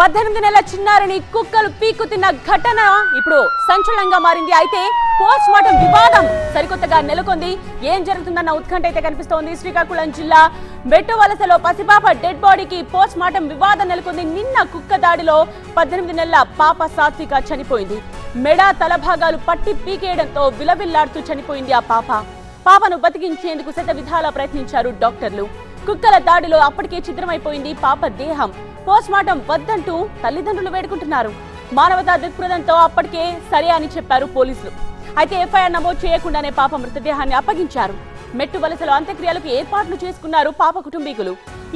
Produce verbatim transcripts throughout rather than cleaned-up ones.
పద్దెనిమిది నెలల చిన్నారిని కుక్కలు పీక్కుతిన్న ఘటన ఇప్పుడు సంచలనంగా మారింది. అయితే పోస్ట్ మార్టం వివాదం సరికొత్తగా నెలకొంది. ఏం జరుగుతుందన్న ఉత్కంఠ అయితే కనిపిస్తోంది. శ్రీకాకుళం జిల్లా మెట్టవలసలో పసిపాప డెడ్ బాడీకి పోస్ట్ మార్టం వివాదం నెలకొంది. నిన్న కుక్క దాడిలో పద్దెనిమిది నెలల పాప సాత్విక చనిపోయింది. మెడ తల భాగాలు పట్టి పీకేయడంతో విలవిల్లాడుతూ చనిపోయింది ఆ పాప. పాపను బతికించేందుకు శత విధాలా ప్రయత్నించారు డాక్టర్లు. కుక్కల దాడిలో అప్పటికే చిత్రమైపోయింది పాప దేహం. పోస్ట్మార్టం వద్దంటూ తల్లిదండ్రులు వేడుకుంటున్నారు. మానవతా దృక్పథంతో అప్పటికే సరే అని చెప్పారు పోలీసులు. అయితే ఎఫ్ఐఆర్ నమోదు చేయకుండానే పాప మృతదేహాన్ని అప్పగించారు. మెట్టువలసలో అంత్యక్రియలకు ఏర్పాట్లు చేసుకున్నారు పాప కుటుంబీకులు.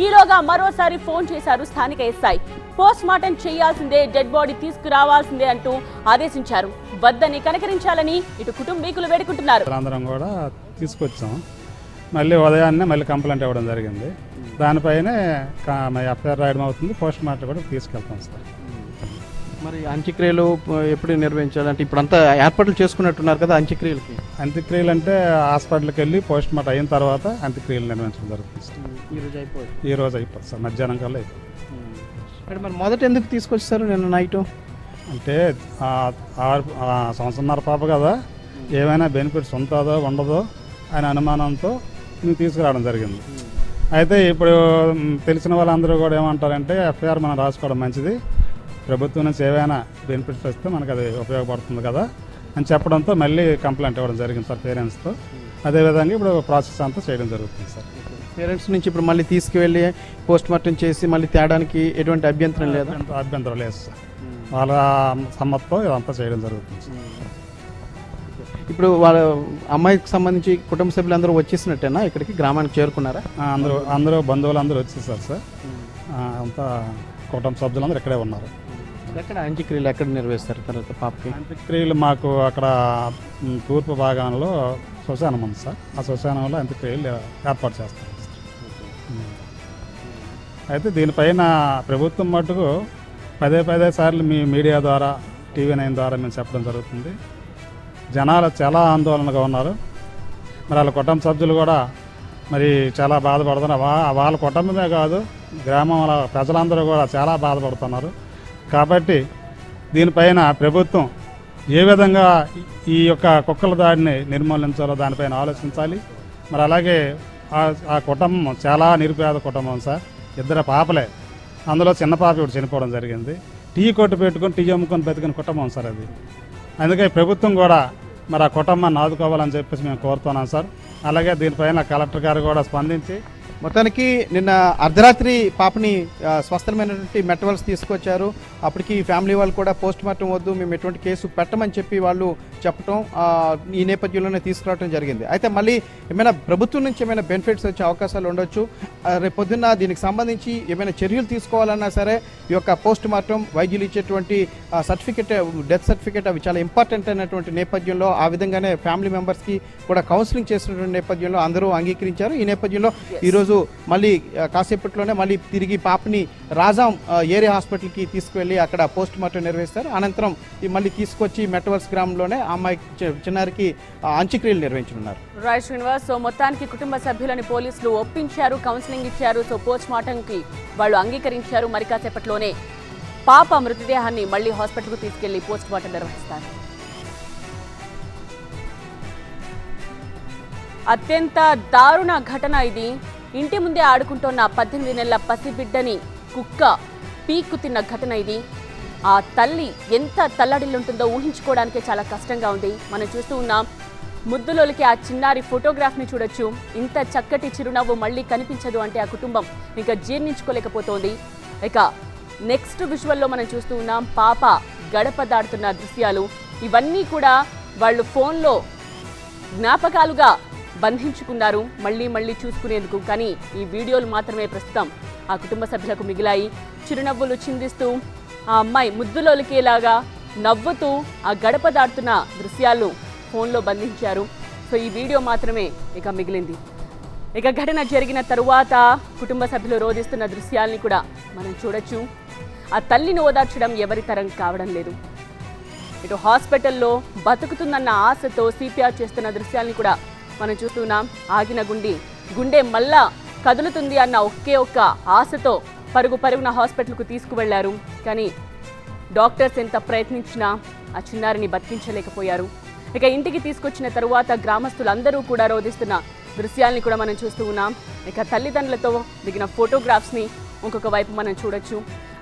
ఈలోగా మరోసారి ఫోన్ చేశారు స్థానిక ఎస్ఐ. పోస్ట్మార్టం చేయాల్సిందే, డెడ్ బాడీ తీసుకురావాల్సిందే అంటూ ఆదేశించారు. వద్దని కనకరించాలని ఇటు కుటుంబీకులు వేడుకుంటున్నారు. మళ్ళీ ఉదయాన్నే మళ్ళీ కంప్లైంట్ ఇవ్వడం జరిగింది. దానిపైనే ఎఫ్ఐఆర్ రాయడం అవుతుంది. పోస్ట్ మార్టం కూడా తీసుకెళ్తాం సార్. మరి అంత్యక్రియలు ఎప్పుడు నిర్వహించాలంటే ఇప్పుడంతా ఏర్పాట్లు చేసుకున్నట్టున్నారు కదా అంత్యక్రియలకి? అంత్యక్రియలు అంటే హాస్పిటల్కి వెళ్ళి పోస్ట్ మార్టం అయిన తర్వాత అంత్యక్రియలు నిర్వహించడం జరుగుతుంది. ఈరోజు అయిపోయింది, ఈ రోజు అయిపోతుంది సార్, మధ్యాహ్నం కల్లా అయిపోయింది. మరి మొదట ఎందుకు తీసుకొచ్చారు నిన్న నైట్? అంటే ఆరు సంవత్సరంన్నర పాప కదా, ఏమైనా బెనిఫిట్స్ ఉంటుందో ఉండదో అనే అనుమానంతో మేము తీసుకురావడం జరిగింది. అయితే ఇప్పుడు తెలిసిన వాళ్ళందరూ కూడా ఏమంటారంటే ఎఫ్ఐఆర్ మనం రాసుకోవడం మంచిది, ప్రభుత్వం నుంచి ఏవైనా బెనిఫిట్స్ వస్తే మనకు అది ఉపయోగపడుతుంది కదా అని చెప్పడంతో మళ్ళీ కంప్లైంట్ ఇవ్వడం జరిగింది సార్ పేరెంట్స్తో. అదేవిధంగా ఇప్పుడు ప్రాసెస్ అంతా చేయడం జరుగుతుంది సార్. పేరెంట్స్ నుంచి ఇప్పుడు మళ్ళీ తీసుకువెళ్ళి పోస్ట్ మార్టం చేసి మళ్ళీ తేడానికి ఎటువంటి అభ్యంతరం లేదు? అభ్యంతరం లేదు సార్, వాళ్ళ సమ్మతితో ఇదంతా చేయడం జరుగుతుంది సార్. ఇప్పుడు వాళ్ళ అమ్మాయికి సంబంధించి కుటుంబ సభ్యులు అందరూ వచ్చేసినట్టేనా ఇక్కడికి గ్రామానికి చేరుకున్నారా? అందరూ అందరూ బంధువులు అందరూ వచ్చేసారు సార్. అంతా కుటుంబ సభ్యులు అందరూ ఇక్కడే ఉన్నారు. ఎక్కడ అంత్యక్రియలు ఎక్కడ నిర్వహిస్తారు తర్వాత పాపకి? అంత్యక్రియలు మాకు అక్కడ తూర్పు భాగంలో శ్మశానం ఉంది సార్. ఆ శ్మశానంలో అంత్యక్రియలు ఏర్పాటు చేస్తాం. అయితే దీనిపైన ప్రభుత్వం మటుకు పదే పదే సార్లు మీ మీడియా ద్వారా టీవీ నైన్ ద్వారా మేము చెప్పడం జరుగుతుంది. జనాలు చాలా ఆందోళనగా ఉన్నారు. మరి వాళ్ళ కుటుంబ సభ్యులు కూడా మరి చాలా బాధపడుతున్నారు. వాళ్ళ కుటుంబమే కాదు గ్రామంలో ప్రజలందరూ కూడా చాలా బాధపడుతున్నారు. కాబట్టి దీనిపైన ప్రభుత్వం ఏ విధంగా ఈ యొక్క కుక్కల దాడిని నిర్మూలించాలో దానిపైన ఆలోచించాలి. మరి అలాగే ఆ కుటుంబం చాలా నిరుపేద కుటుంబం సార్. ఇద్దరు పాపలే, అందులో చిన్న పాప ఇప్పుడు చనిపోవడం జరిగింది. టీ కొట్టు పెట్టుకొని టీ అమ్ముకొని బతికిన కుటుంబం సార్ అది. అందుకే ప్రభుత్వం కూడా మరి ఆ కుటుంబాన్ని ఆదుకోవాలని చెప్పేసి మేము కోరుతున్నాం సార్. అలాగే దీనిపైన కలెక్టర్ గారు కూడా స్పందించి మొత్తానికి నిన్న అర్ధరాత్రి పాపని స్వస్థలమైనటువంటి మెట్టవలస తీసుకొచ్చారు. అప్పటికి ఫ్యామిలీ వాళ్ళు కూడా పోస్ట్ మార్టం వద్దు, మేము ఎటువంటి కేసు పెట్టమని చెప్పి వాళ్ళు చెప్పడం ఈ నేపథ్యంలోనే తీసుకురావడం జరిగింది. అయితే మళ్ళీ ఏమైనా ప్రభుత్వం నుంచి ఏమైనా బెనిఫిట్స్ వచ్చే అవకాశాలు ఉండొచ్చు. రేపొద్దున్న దీనికి సంబంధించి ఏమైనా చర్యలు తీసుకోవాలన్నా సరే ఈ యొక్క పోస్ట్ మార్టం వైద్యులు ఇచ్చేటువంటి సర్టిఫికేట్, డెత్ సర్టిఫికేట్ అవి చాలా ఇంపార్టెంట్ అయినటువంటి నేపథ్యంలో ఆ విధంగానే ఫ్యామిలీ మెంబర్స్కి కూడా కౌన్సిలింగ్ చేసినటువంటి నేపథ్యంలో అందరూ అంగీకరించారు. ఈ నేపథ్యంలో ఈరోజు మళ్ళీ కాసేపట్లోనే మళ్ళీ తిరిగి పాపని రాజాం ఏరియా హాస్పిటల్కి తీసుకువెళ్ళి అక్కడ పోస్ట్ మార్టం నిర్వహిస్తారు. అనంతరం మళ్ళీ తీసుకొచ్చి మెట్టవలస గ్రామంలోనే అమ్మాయి చిన్నారికి అంత్యక్రియలు నిర్వహించనున్నారు. రాజ్ శ్రీనివాస్, సో మొత్తానికి కుటుంబ సభ్యులని పోలీసులు ఒప్పించారు, కౌన్సిలింగ్ ఇచ్చారు, సో పోస్ట్ మార్టంకి వాళ్ళు అంగీకరించారు. మరి కాసేపట్లోనే పాప మృతదేహాన్ని మళ్ళీ హాస్పిటల్కు తీసుకెళ్లి పోస్ట్ మార్టం నిర్వహిస్తారు. అత్యంత దారుణ ఘటన ఇది. ఇంటి ముందే ఆడుకుంటున్న పద్దెనిమిది నెలల పసిబిడ్డని కుక్క పీక్కు తిన్న ఘటన ఇది. ఆ తల్లి ఎంత తల్లడిల్లుంటుందో ఊహించుకోవడానికే చాలా కష్టంగా ఉంది. మనం చూస్తూ ఉన్నాం ముద్దులోకి ఆ చిన్నారి ఫోటోగ్రాఫ్ని చూడొచ్చు. ఇంత చక్కటి చిరునవ్వు మళ్ళీ కనిపించదు అంటే ఆ కుటుంబం ఇంకా జీర్ణించుకోలేకపోతోంది. ఇక నెక్స్ట్ విజువల్లో మనం చూస్తూ ఉన్నాం పాప గడప దాడుతున్న దృశ్యాలు. ఇవన్నీ కూడా వాళ్ళు ఫోన్లో జ్ఞాపకాలుగా బంధించుకున్నారు మళ్ళీ మళ్ళీ చూసుకునేందుకు. కానీ ఈ వీడియోలు మాత్రమే ప్రస్తుతం ఆ కుటుంబ సభ్యులకు మిగిలాయి. చిరునవ్వులు చిందిస్తూ ఆ అమ్మాయి ముద్దులోలికేలాగా నవ్వుతూ ఆ గడప దాటుతున్న దృశ్యాలు ఫోన్లో బంధించారు. సో ఈ వీడియో మాత్రమే ఇక మిగిలింది. ఇక ఘటన జరిగిన తరువాత కుటుంబ సభ్యులు రోధిస్తున్న దృశ్యాల్ని కూడా మనం చూడొచ్చు. ఆ తల్లిని ఓదార్చడం ఎవరి తరం కావడం లేదు. ఇటు హాస్పిటల్లో బతుకుతుందన్న ఆశతో సిపిఆర్ చేస్తున్న దృశ్యాల్ని కూడా మనం చూస్తున్నాం. ఆగిన గుండె గుండె మళ్ళా కదులుతుంది అన్న ఒకే ఒక్క ఆశతో పరుగు పరుగున హాస్పిటల్కు తీసుకువెళ్లారు. కానీ డాక్టర్స్ ఎంత ప్రయత్నించినా ఆ చిన్నారిని బతికించలేకపోయారు. ఇక ఇంటికి తీసుకొచ్చిన తరువాత గ్రామస్తులందరూ కూడా రోదిస్తున్న దృశ్యాలను కూడా మనం చూస్తూ ఉన్నాం. ఇక తల్లిదండ్రులతో దిగిన ఫోటోగ్రాఫ్స్ ని ఇంకొక వైపు మనం చూడొచ్చు.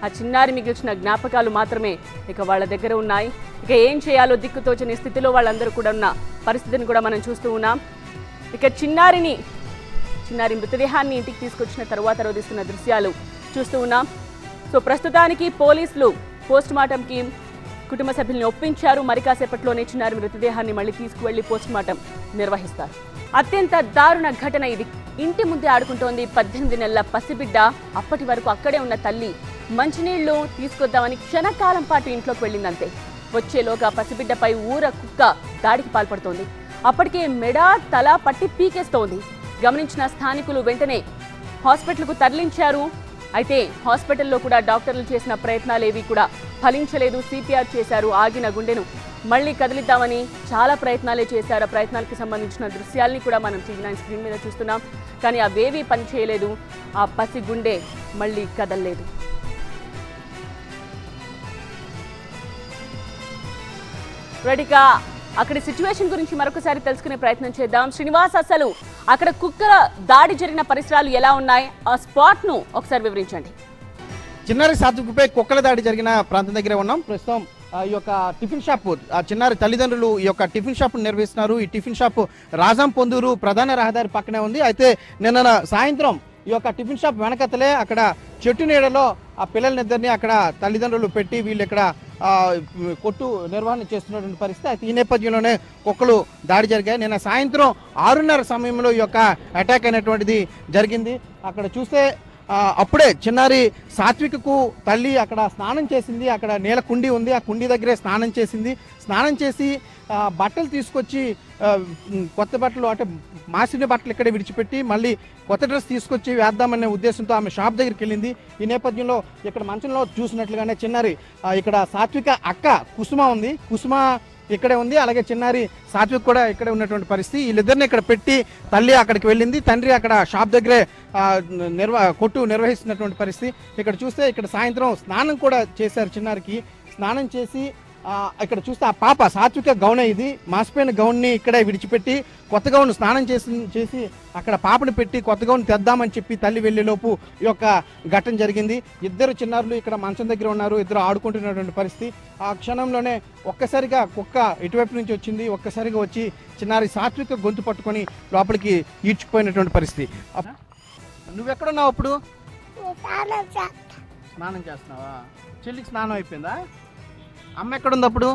ఆ చిన్నారి మిగిల్చిన జ్ఞాపకాలు మాత్రమే ఇక వాళ్ళ దగ్గర ఉన్నాయి. ఇక ఏం చేయాలో దిక్కుతోచని స్థితిలో వాళ్ళందరూ కూడా ఉన్న పరిస్థితిని కూడా మనం చూస్తూ ఉన్నాం. ఇక చిన్నారిని చిన్నారి మృతదేహాన్ని ఇంటికి తీసుకొచ్చిన తర్వాత రోధిస్తున్న దృశ్యాలు చూస్తూ ఉన్నాం. సో ప్రస్తుతానికి పోలీసులు పోస్ట్ మార్టంకి కుటుంబ సభ్యులను ఒప్పించారు. మరి కాసేపట్లోనే చిన్నారి మృతదేహాన్ని మళ్ళీ తీసుకువెళ్లి పోస్ట్ మార్టం నిర్వహిస్తారు. అత్యంత దారుణ ఘటన ఇది. ఇంటి ముందే ఆడుకుంటోంది పద్దెనిమిది నెలల పసిబిడ్డ. అప్పటి వరకు అక్కడే ఉన్న తల్లి మంచినీళ్లు తీసుకొద్దామని క్షణకాలం పాటు ఇంట్లోకి వెళ్ళిందంతే. వచ్చేలోగా పసిబిడ్డపై ఊర కుక్క దాడికి పాల్పడుతోంది. అప్పటికే మెడ తల పట్టి పీకేస్తోంది. గమనించిన స్థానికులు వెంటనే హాస్పిటల్కు తరలించారు. అయితే హాస్పిటల్లో కూడా డాక్టర్లు చేసిన ప్రయత్నాలేవి కూడా ఫలించలేదు. సిపిఆర్ చేశారు. ఆగిన గుండెను మళ్ళీ కదిలిద్దామని చాలా ప్రయత్నాలే చేశారు. ఆ ప్రయత్నాలకు సంబంధించిన దృశ్యాలని కూడా మనం టీవీ నైన్ స్క్రీన్ మీద చూస్తున్నాం. కానీ అవేవీ పనిచేయలేదు. ఆ పసి గుండె మళ్ళీ కదలలేదు. రెడిక అక్కడ సిచ్యువేషన్ గురించి మరొకసారి తెలుసుకునే ప్రయత్నం చేద్దాం. శ్రీనివాస్, అసలు అక్కడ కుక్కల దాడి జరిగిన పరిసరాలు ఎలా ఉన్నాయి? ఆ స్పాట్ ను ఒకసారి వివరించండి. చిన్నారి సాత్వికపై కుక్కల దాడి జరిగిన ప్రాంతం దగ్గర ఉన్నాం. ప్రస్తుతం ఈ యొక్క టిఫిన్ షాప్, ఆ చిన్నారి తల్లిదండ్రులు ఈ యొక్క టిఫిన్ షాప్ నిర్వహిస్తున్నారు. ఈ టిఫిన్ షాప్ రాజం పొందూరు ప్రధాన రహదారి పక్కనే ఉంది. అయితే నిన్న సాయంత్రం ఈ యొక్క టిఫిన్ షాప్ వెనకతలే అక్కడ చెట్టు నీడలో ఆ పిల్లలనిద్దరినీ అక్కడ తల్లిదండ్రులు పెట్టి వీళ్ళు ఇక్కడ కొట్టు నిర్వహణ చేస్తున్నటువంటి పరిస్థితి. అయితే ఈ నేపథ్యంలోనే కుక్కలు దాడి జరిగాయి. నిన్న సాయంత్రం ఆరున్నర సమయంలో ఈ యొక్క అటాక్ అయినటువంటిది జరిగింది. అక్కడ చూస్తే అప్పుడే చిన్నారి సాత్వికకు తల్లి అక్కడ స్నానం చేసింది. అక్కడ నీళ్ళ కుండీ ఉంది. ఆ కుండీ దగ్గరే స్నానం చేసింది. స్నానం చేసి బట్టలు తీసుకొచ్చి కొత్త బట్టలు అంటే మాసిన బట్టలు ఇక్కడే విడిచిపెట్టి మళ్ళీ కొత్త డ్రెస్ తీసుకొచ్చి వేద్దామనే ఉద్దేశంతో ఆమె షాప్ దగ్గరికి వెళ్ళింది. ఈ నేపథ్యంలో ఇక్కడ మంచంలో చూసినట్లుగానే చిన్నారి ఇక్కడ సాత్విక అక్క కుసుమ ఉంది. కుసుమ ఇక్కడే ఉంది. అలాగే చిన్నారి సాత్విక్ కూడా ఇక్కడే ఉన్నటువంటి పరిస్థితి. వీళ్ళిద్దరిని ఇక్కడ పెట్టి తల్లి అక్కడికి వెళ్ళింది. తండ్రి అక్కడ షాప్ దగ్గరే నిర్వ కొట్టు నిర్వహిస్తున్నటువంటి పరిస్థితి. ఇక్కడ చూస్తే ఇక్కడ సాయంత్రం స్నానం కూడా చేశారు. చిన్నారికి స్నానం చేసి ఇక్కడ చూస్తే ఆ పాప సాత్విక గౌన్ ఇది మాసిపోయిన గౌన్ని ఇక్కడే విడిచిపెట్టి కొత్త గౌన్ స్నానం చేసి చేసి అక్కడ పాపను పెట్టి కొత్త గౌన్ తెద్దామని చెప్పి తల్లి వెళ్ళేలోపు ఈ యొక్క ఘటన జరిగింది. ఇద్దరు చిన్నారులు ఇక్కడ మంచం దగ్గర ఉన్నారు. ఇద్దరు ఆడుకుంటున్నటువంటి పరిస్థితి. ఆ క్షణంలోనే ఒక్కసారిగా కుక్క ఇటువైపు నుంచి వచ్చింది. ఒక్కసారిగా వచ్చి చిన్నారి సాత్విక గొంతు పట్టుకొని లోపలికి ఈడ్చుకుపోయినటువంటి పరిస్థితి. నువ్వెక్కడున్నావు? అప్పుడు స్నానం చేస్తున్నావా? చెల్లికి స్నానం అయిపోయిందా? అమ్మ ఎక్కడుంది? అప్పుడు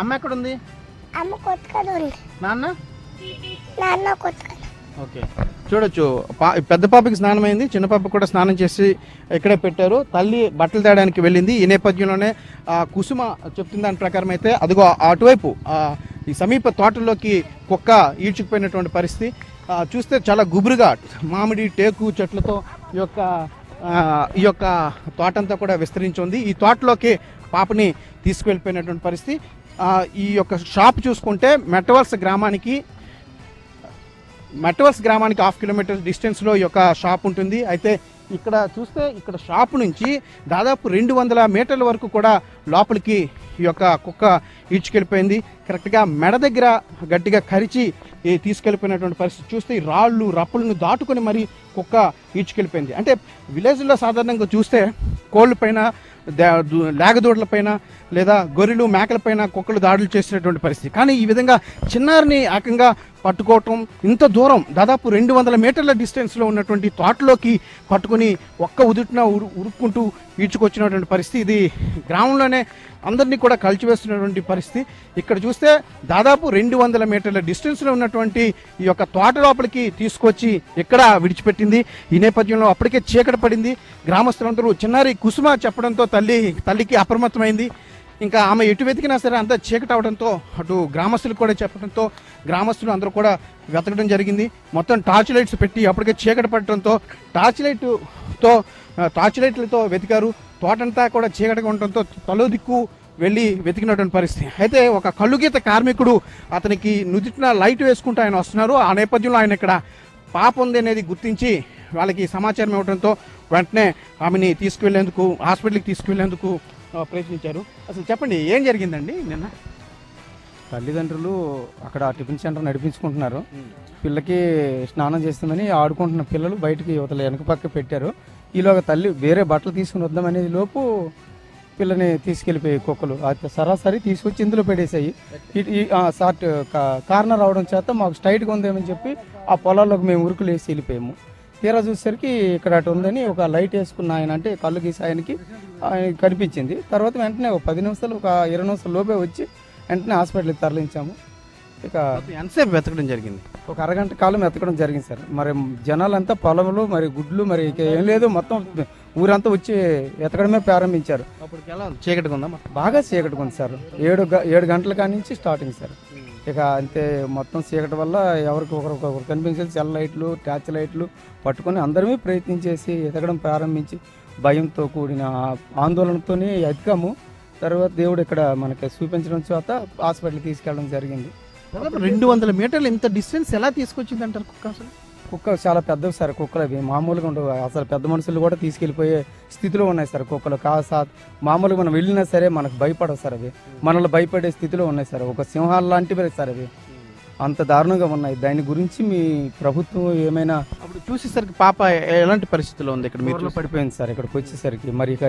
అమ్మ ఎక్కడుంది? నాన్న ఓకే చూడొచ్చు. పెద్ద పాపకి స్నానం అయింది. చిన్న పాపకు కూడా స్నానం చేసి ఇక్కడే పెట్టారు. తల్లి బట్టలు తేడానికి వెళ్ళింది. ఈ నేపథ్యంలోనే కుసుమ చెప్తున్న దాని ప్రకారం అయితే అదిగో అటువైపు ఈ సమీప తోటలోకి కుక్క ఈడ్చుకుపోయినటువంటి పరిస్థితి. చూస్తే చాలా గుబురుగా మామిడి టేకు చెట్లతో ఈ యొక్క ఈ యొక్క తోటంతా కూడా విస్తరించి ఉంది. ఈ తోటలోకి పాపని తీసుకువెళ్ళిపోయినటువంటి పరిస్థితి. ఈ యొక్క షాప్ చూసుకుంటే మెట్టవలస గ్రామానికి మెట్టవలస గ్రామానికి హాఫ్ కిలోమీటర్ డిస్టెన్స్లో ఈ యొక్క షాప్ ఉంటుంది. అయితే ఇక్కడ చూస్తే ఇక్కడ షాప్ నుంచి దాదాపు రెండు వందల మీటర్ల వరకు కూడా లోపలికి ఈ యొక్క కుక్క ఈడ్చుకెళ్ళిపోయింది. కరెక్ట్గా మెడ దగ్గర గట్టిగా కరిచి తీసుకెళ్ళిపోయినటువంటి పరిస్థితి. చూస్తే రాళ్ళు రప్పలను దాటుకొని మరి కుక్క ఈడ్చుకెళ్ళిపోయింది. అంటే విలేజ్లో సాధారణంగా చూస్తే కోళ్ళ పైన లేగదూడల పైన లేదా గొర్రెలు మేకల పైన కుక్కలు దాడులు చేసినటువంటి పరిస్థితి. కానీ ఈ విధంగా చిన్నారిని ఏకంగా పట్టుకోవటం, ఇంత దూరం దాదాపు రెండు వందల మీటర్ల డిస్టెన్స్లో ఉన్నటువంటి తోటలోకి పట్టుకుని ఒక్క ఉదుటిన ఉరు ఉరుక్కుంటూ ఈడ్చుకొచ్చినటువంటి పరిస్థితి. ఇది గ్రామంలోనే అందరినీ కూడా కలిచివేస్తున్నటువంటి పరిస్థితి. ఇక్కడ చూస్తే దాదాపు రెండు వందల మీటర్ల డిస్టెన్స్లో ఉన్నటువంటి ఈ యొక్క తోట లోపలికి తీసుకొచ్చి ఇక్కడ విడిచిపెట్టింది. ఈ నేపథ్యంలో అప్పటికే చీకటి పడింది. గ్రామస్తులందరూ చిన్నారి కుసుమ చెప్పడంతో తల్లి తల్లికి అప్రమత్తమైంది. ఇంకా ఆమె ఎటు వెతికినా సరే అంతా చీకటి అవడంతో అటు గ్రామస్తులు కూడా చెప్పడంతో గ్రామస్తులు అందరూ కూడా వెతకడం జరిగింది. మొత్తం టార్చ్ లైట్స్ పెట్టి అప్పటికే చీకటి పడటంతో టార్చ్ లైట్తో టార్చ్ లైట్లతో వెతికారు. తోటంతా కూడా చీకటిగా ఉండటంతో తలో దిక్కు వెళ్ళి వెతికినటువంటి పరిస్థితి. అయితే ఒక కళ్ళుగీత కార్మికుడు అతనికి నుదుటిన లైట్ వేసుకుంటూ ఆయన వస్తున్నారు. ఆ నేపథ్యంలో ఆయన ఇక్కడ పాప ఉంది అనేది గుర్తించి వాళ్ళకి సమాచారం ఇవ్వడంతో వెంటనే ఆమెని తీసుకెళ్ళేందుకు హాస్పిటల్కి తీసుకెళ్ళేందుకు ప్రయత్నించారు. అసలు చెప్పండి ఏం జరిగిందండి? నిన్న తల్లిదండ్రులు అక్కడ టిఫిన్ సెంటర్ నడిపించుకుంటున్నారు, పిల్లకి స్నానం చేస్తుందని ఆడుకుంటున్న పిల్లలు బయటికి యువతలు వెనక పక్క పెట్టారు. ఈలోగా తల్లి వేరే బట్టలు తీసుకుని వద్దామనేది లోపు పిల్లని తీసుకెళ్ళిపోయాయి కుక్కలు. అది సరాసరి తీసుకొచ్చి ఇందులో పెట్టేశాయి. షార్ట్ కార్నర్ అవడం చేత మాకు స్ట్రైట్గా ఉందేమని చెప్పి ఆ పొలాల్లోకి మేము ఉరుకులు వేసి వెళ్ళిపోయాము. తీరా చూసేసరికి ఇక్కడ అటు ఉందని ఒక లైట్ వేసుకున్న ఆయన, అంటే కళ్ళు గీసి ఆయనకి ఆయనకి కనిపించింది. తర్వాత వెంటనే ఒక పది నిమిషాలు ఒక ఇరవై నిమిషాలు లోపే వచ్చి వెంటనే హాస్పిటల్కి తరలించాము. ఇక ఎంతసేపు వెతకడం జరిగింది? ఒక అరగంట కాలం వెతకడం జరిగింది సార్. మరి జనాలంతా పొలంలో మరి గుడ్లు మరి ఏం లేదు, మొత్తం ఊరంతా వచ్చి వెతకడమే ప్రారంభించారు. అప్పుడు ఎలా చీకటిగా ఉందా? బాగా చీకటిగా ఉంది సార్. ఏడు ఏడు గంటల కాడి నుంచి స్టార్టింగ్ సార్. ఇక అంతే మొత్తం చీకటి వల్ల ఎవరికి ఒకరికొకరు కనిపించేది. సెల్ లైట్లు, ట్యాచ్ లైట్లు పట్టుకొని అందరమే ప్రయత్నించేసి వెతకడం ప్రారంభించి భయంతో కూడిన ఆందోళనతోనే వెతికాము. తర్వాత దేవుడు ఇక్కడ మనకి చూపించడం చేత హాస్పిటల్కి తీసుకెళ్ళడం జరిగింది. రెండు వందల మీటర్లు ఇంత డిస్టెన్స్ ఎలా తీసుకొచ్చింది అంటారు కుక్క? అసలు కుక్క చాలా పెద్దవి సార్. కుక్కలు అవి మామూలుగా ఉండవు, అసలు పెద్ద మనుషులు కూడా తీసుకెళ్ళిపోయే స్థితిలో ఉన్నాయి సార్ కుక్కలు. కా మామూలుగా మనం వెళ్ళినా సరే మనకు భయపడవు సార్, అవి మనల్ని భయపడే స్థితిలో ఉన్నాయి సార్. ఒక సింహాలు లాంటివి సార్ అవి, అంత దారుణంగా ఉన్నాయి. దాని గురించి మీ ప్రభుత్వం ఏమైనా? అప్పుడు చూసేసరికి పాప ఎలాంటి పరిస్థితిలో ఉంది? ఇక్కడ మీరు పడిపోయింది సార్. ఇక్కడికి వచ్చేసరికి మరి ఇక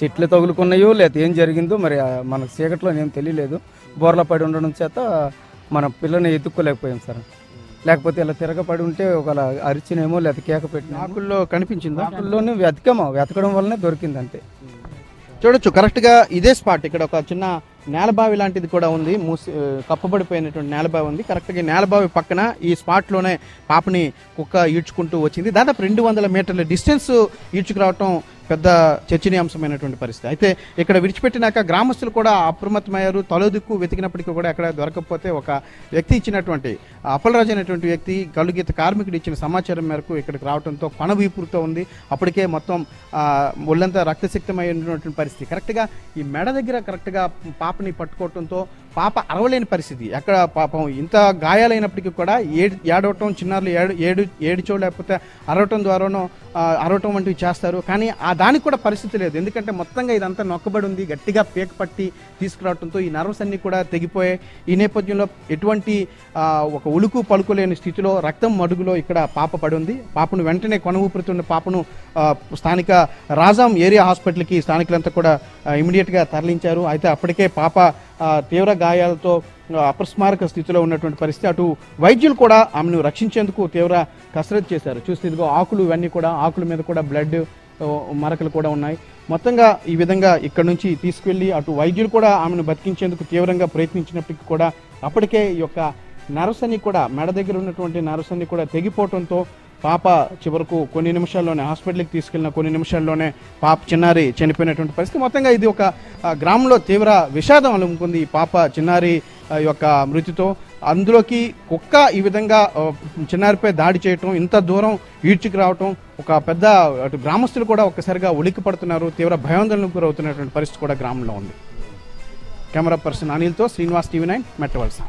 చెట్లు తగులుకున్నాయో లేకపోతే ఏం జరిగిందో మరి మనకు చీకట్లో ఏం తెలియలేదు. బోర్ల పడి ఉండడం చేత మన పిల్లని ఎత్తుక్కోలేకపోయాం సార్. లేకపోతే ఇలా తిరగపడి ఉంటే ఒకలా అరిచినేమో లేకపోతే కేక పెట్టిన ఆకుల్లో కనిపించింది. ఆకుల్లోనే వెతకమా, వెతకడం వల్లనే దొరికింది అంతే. చూడొచ్చు కరెక్ట్గా ఇదే స్పాట్. ఇక్కడ ఒక చిన్న నేలబావి లాంటిది కూడా ఉంది, మూసి కప్పబడిపోయినటువంటి నేలబావి ఉంది. కరెక్ట్గా నేలబావి పక్కన ఈ స్పాట్లోనే పాపని కుక్క ఈడ్చుకుంటూ వచ్చింది. దాదాపు రెండు వందల మీటర్ల డిస్టెన్స్ ఈడ్చుకురావటం పెద్ద చర్చనీయాంశమైనటువంటి పరిస్థితి. అయితే ఇక్కడ విడిచిపెట్టినాక గ్రామస్తులు కూడా అప్రమత్తమయ్యారు. తలదిక్కు వెతికినప్పటికీ కూడా ఎక్కడ దొరకకపోతే ఒక వ్యక్తి ఇచ్చినటువంటి అప్పలరాజు అనేటువంటి వ్యక్తి, కలుగీత కార్మికుడు ఇచ్చిన సమాచారం మేరకు ఇక్కడికి రావడంతో పణ వీపురుతూ ఉంది. అప్పటికే మొత్తం ఒళ్ళంతా రక్తసిక్తమైనటువంటి పరిస్థితి. కరెక్ట్గా ఈ మెడ దగ్గర కరెక్ట్గా పాపని పట్టుకోవడంతో పాప అరవలేని పరిస్థితి. ఎక్కడ పాపం ఇంత గాయాలైనప్పటికీ కూడా ఏడు ఏడవటం చిన్నారులు ఏడు ఏడు ఏడుచో లేకపోతే అరవటం ద్వారానో అరవటం వంటివి చేస్తారు. కానీ ఆ దానికి కూడా పరిస్థితి లేదు, ఎందుకంటే మొత్తంగా ఇదంతా నొక్కబడి ఉంది. గట్టిగా పేక పట్టి తీసుకురావడంతో ఈ నర్వస్ అన్నీ కూడా తెగిపోయాయి. ఈ నేపథ్యంలో ఎటువంటి ఒక ఉలుకు పలుకులేని స్థితిలో రక్తం మడుగులో ఇక్కడ పాప పడి ఉంది. పాపను వెంటనే కొన ఊపిరితున్న పాపను స్థానిక రాజాం ఏరియా హాస్పిటల్కి స్థానికులంతా కూడా ఇమీడియట్గా తరలించారు. అయితే అప్పటికే పాప తీవ్ర గాయాలతో అపస్మారక స్థితిలో ఉన్నటువంటి పరిస్థితి. అటు వైద్యులు కూడా ఆమెను రక్షించేందుకు తీవ్ర కసరత్తు చేశారు. చూస్తే ఇదిగో ఆకులు ఇవన్నీ కూడా, ఆకుల మీద కూడా బ్లడ్ మరకలు కూడా ఉన్నాయి. మొత్తంగా ఈ విధంగా ఇక్కడ నుంచి తీసుకువెళ్ళి అటు వైద్యులు కూడా ఆమెను బతికించేందుకు తీవ్రంగా ప్రయత్నించినప్పటికీ కూడా అప్పటికే ఈ యొక్క నర్వ్స్ అన్ని కూడా, మెడ దగ్గర ఉన్నటువంటి నర్వ్స్ అన్ని కూడా తెగిపోవడంతో పాప చివరకు కొన్ని నిమిషాల్లోనే హాస్పిటల్కి తీసుకెళ్లిన కొన్ని నిమిషాల్లోనే పాప చిన్నారి చనిపోయినటువంటి పరిస్థితి. మొత్తంగా ఇది ఒక గ్రామంలో తీవ్ర విషాదం అలుముకుంది ఈ పాప చిన్నారి యొక్క మృతితో. అందులోకి కుక్క ఈ విధంగా చిన్నారిపై దాడి చేయటం, ఇంత దూరం ఈడ్చుకు రావటం, ఒక పెద్ద అటు గ్రామస్తులు కూడా ఒక్కసారిగా ఉలిక్కి పడుతున్నారు. తీవ్ర భయాందోళనకు గురవుతున్నటువంటి పరిస్థితి కూడా గ్రామంలో ఉంది. కెమెరా పర్సన్ అనిల్తో శ్రీనివాస్, టీవీ నైన్, మెట్టవలస.